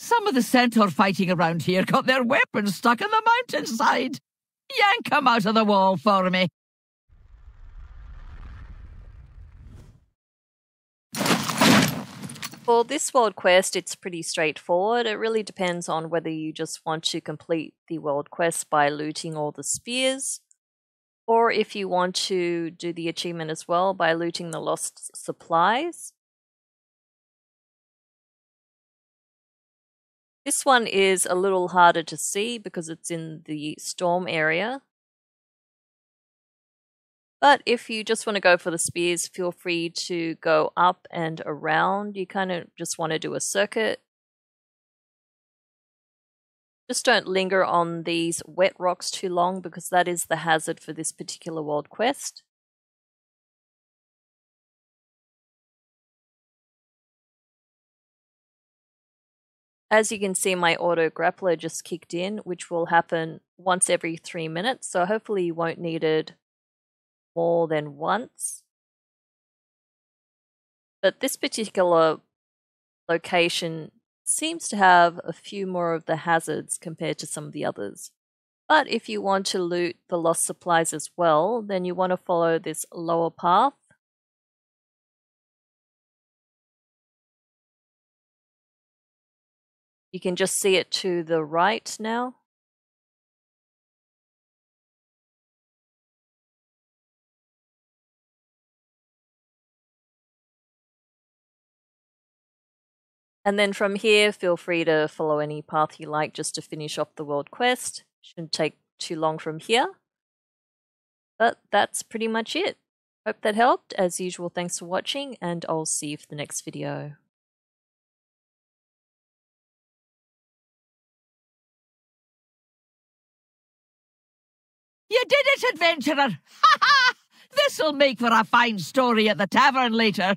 Some of the centaur fighting around here got their weapons stuck in the mountainside. Yank 'em out of the wall for me. For this world quest, it's pretty straightforward. It really depends on whether you just want to complete the world quest by looting all the spheres, or if you want to do the achievement as well by looting the lost supplies. This one is a little harder to see because it's in the storm area. But if you just want to go for the spears, feel free to go up and around. You kind of just want to do a circuit. Just don't linger on these wet rocks too long because that is the hazard for this particular world quest. As you can see, my auto grappler just kicked in, which will happen once every 3 minutes. So hopefully you won't need it more than once. But this particular location seems to have a few more of the hazards compared to some of the others. But if you want to loot the lost supplies as well, then you want to follow this lower path. You can just see it to the right now. And then from here, feel free to follow any path you like just to finish off the world quest. Shouldn't take too long from here. But that's pretty much it. Hope that helped. As usual, thanks for watching, and I'll see you for the next video. You did it, adventurer! Ha ha! This'll make for a fine story at the tavern later.